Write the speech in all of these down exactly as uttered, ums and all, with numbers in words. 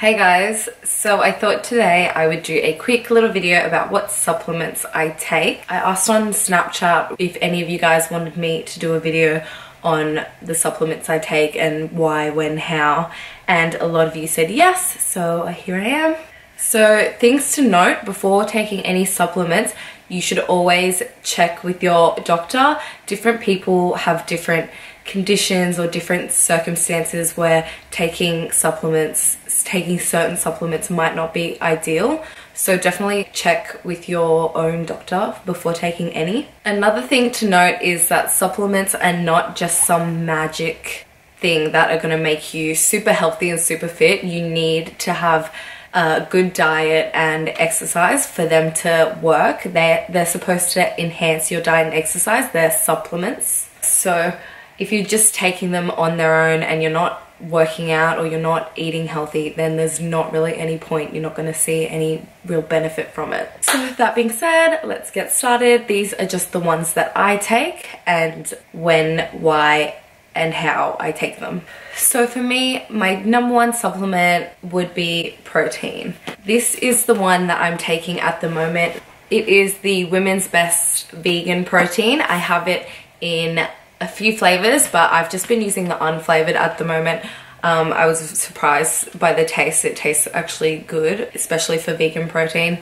Hey guys, so I thought today I would do a quick little video about what supplements I take. I asked on Snapchat if any of you guys wanted me to do a video on the supplements I take and why, when, how, and a lot of you said yes, so here I am. So things to note before taking any supplements, you should always check with your doctor. Different people have different conditions or different circumstances where taking supplements, taking certain supplements might not be ideal. So definitely check with your own doctor before taking any. Another thing to note is that supplements are not just some magic thing that are going to make you super healthy and super fit. You need to have a good diet and exercise for them to work. They're, they're supposed to enhance your diet and exercise. They're supplements. So if you're just taking them on their own and you're not working out or you're not eating healthy, then there's not really any point. You're not going to see any real benefit from it. So with that being said, let's get started. These are just the ones that I take and when, why, and how I take them. So for me, my number one supplement would be protein. This is the one that I'm taking at the moment. It is the Women's Best vegan protein. I have it in a few flavors, but I've just been using the unflavored at the moment. Um, I was surprised by the taste. It tastes actually good, especially for vegan protein.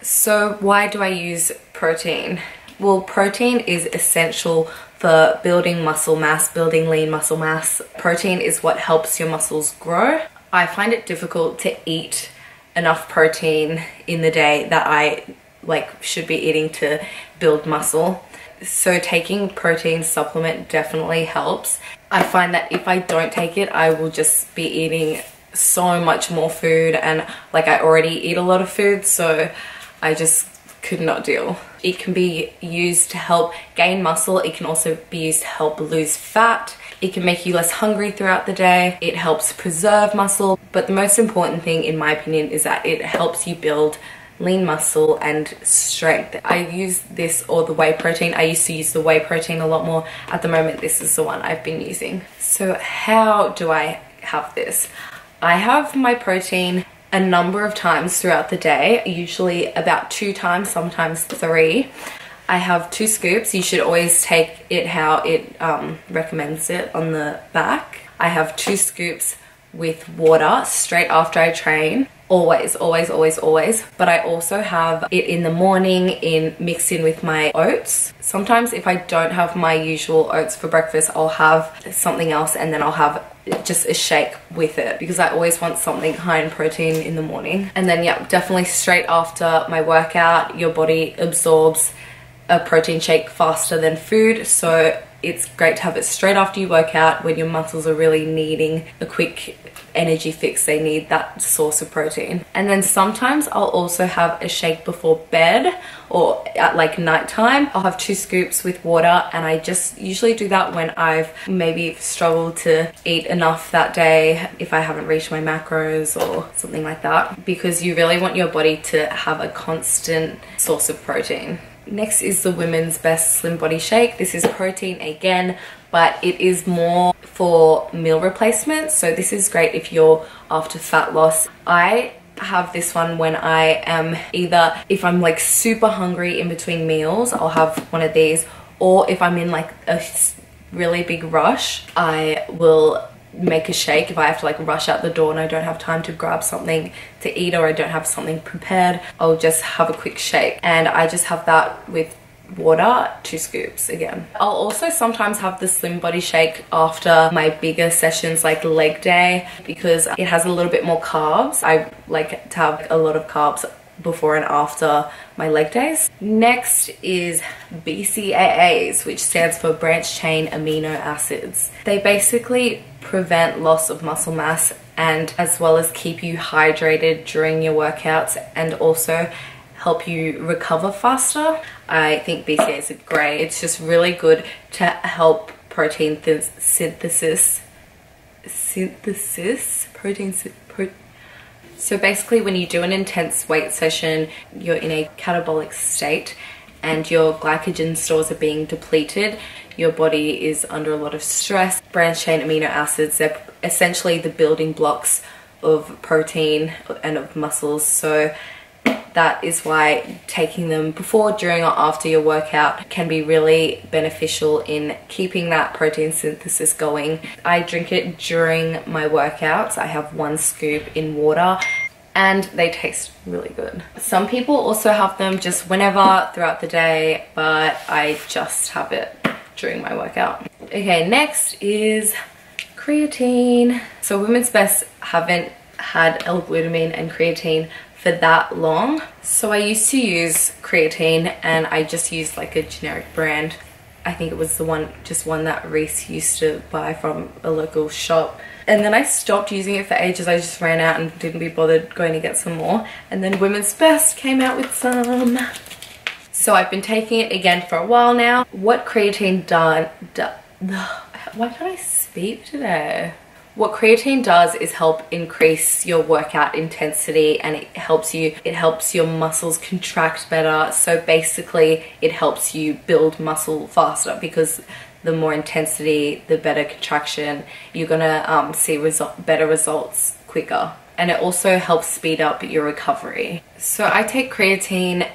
So why do I use protein? Well, protein is essential for building muscle mass, building lean muscle mass. Protein is what helps your muscles grow. I find it difficult to eat enough protein in the day that I like should be eating to build muscle. So taking protein supplement definitely helps. I find that if I don't take it, I will just be eating so much more food, and like I already eat a lot of food, so I just could not deal. It can be used to help gain muscle. It can also be used to help lose fat. It can make you less hungry throughout the day. It helps preserve muscle. But the most important thing, in my opinion, is that it helps you build lean muscle and strength. I use this or the whey protein. I used to use the whey protein a lot more. At the moment, this is the one I've been using. So how do I have this? I have my protein a number of times throughout the day, usually about two times, sometimes three. I have two scoops. You should always take it how it um, recommends it on the back. I have two scoops with water straight after I train. Always, always, always, always. But I also have it in the morning in mixed in with my oats. Sometimes if I don't have my usual oats for breakfast, I'll have something else and then I'll have just a shake with it because I always want something high in protein in the morning. And then yeah, definitely straight after my workout, your body absorbs a protein shake faster than food. So it's great to have it straight after you work out when your muscles are really needing a quick energy fix. They need that source of protein. And then sometimes I'll also have a shake before bed or at like nighttime. I'll have two scoops with water, and I just usually do that when I've maybe struggled to eat enough that day, if I haven't reached my macros or something like that, because you really want your body to have a constant source of protein. Next is the Women's Best Slim Body Shake. This is protein again, but it is more for meal replacement. So this is great if you're after fat loss. I have this one when I am either, if I'm like super hungry in between meals, I'll have one of these, or if I'm in like a really big rush, I will make a shake if I have to like rush out the door and I don't have time to grab something to eat or I don't have something prepared. I'll just have a quick shake, and I just have that with water, two scoops again. I'll also sometimes have the Slim Body Shake after my bigger sessions like leg day because it has a little bit more carbs. I like to have a lot of carbs before and after my leg days. Next is B C A As, which stands for branch chain amino acids. They basically prevent loss of muscle mass and as well as keep you hydrated during your workouts and also help you recover faster. I think B C A As are great. It's just really good to help protein synthesis. Synthesis? Protein synthesis. So basically when you do an intense weight session, you're in a catabolic state and your glycogen stores are being depleted. Your body is under a lot of stress. Branch chain amino acids, they're essentially the building blocks of protein and of muscles, so that is why taking them before, during or after your workout can be really beneficial in keeping that protein synthesis going. I drink it during my workouts. I have one scoop in water and they taste really good. Some people also have them just whenever throughout the day, but I just have it during my workout. Okay, next is creatine. So Women's Best haven't had L-glutamine and creatine for that long. So I used to use creatine and I just used like a generic brand. I think it was the one, just one that Reese used to buy from a local shop. And then I stopped using it for ages. I just ran out and didn't be bothered going to get some more. And then Women's Best came out with some. So I've been taking it again for a while now. What creatine done, done why can't I speak today? What creatine does is help increase your workout intensity, and it helps you, it helps your muscles contract better. So basically it helps you build muscle faster, because the more intensity, the better contraction, you're gonna um, see result, better results quicker. And it also helps speed up your recovery. So I take creatine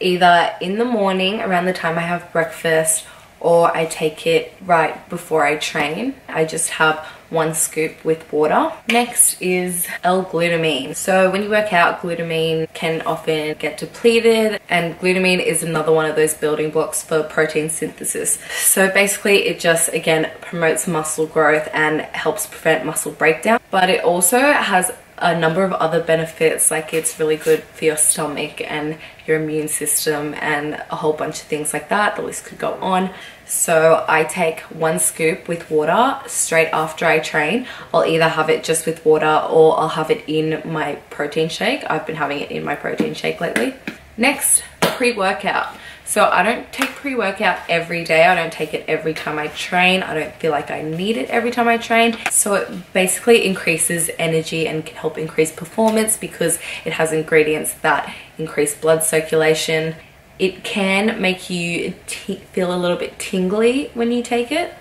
either in the morning around the time I have breakfast, or I take it right before I train. I just have one scoop with water. Next is L-glutamine. So when you work out, glutamine can often get depleted, and glutamine is another one of those building blocks for protein synthesis. So basically it just, again, promotes muscle growth and helps prevent muscle breakdown, but it also has a number of other benefits, like it's really good for your stomach and your immune system and a whole bunch of things like that. The list could go on. So I take one scoop with water straight after I train. I'll either have it just with water, or I'll have it in my protein shake. I've been having it in my protein shake lately. Next, pre-workout. So I don't take pre-workout every day. I don't take it every time I train. I don't feel like I need it every time I train. So it basically increases energy and can help increase performance because it has ingredients that increase blood circulation. It can make you feel a little bit tingly when you take it.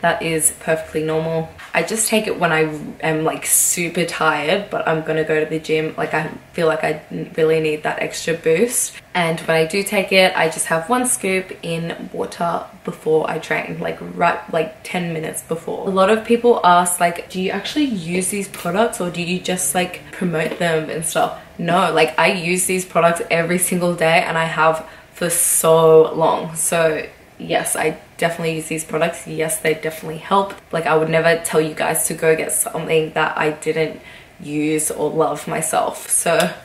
That is perfectly normal. I just take it when I am like super tired, but I'm gonna go to the gym. Like I feel like I really need that extra boost. And when I do take it, I just have one scoop in water before I train, like right, like ten minutes before. A lot of people ask like, do you actually use these products or do you just like promote them and stuff? No, like I use these products every single day and I have for so long. So yes, I definitely use these products. Yes, they definitely help. Like I would never tell you guys to go get something that I didn't use or love myself. So I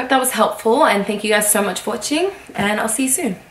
hope that was helpful, and thank you guys so much for watching, and I'll see you soon.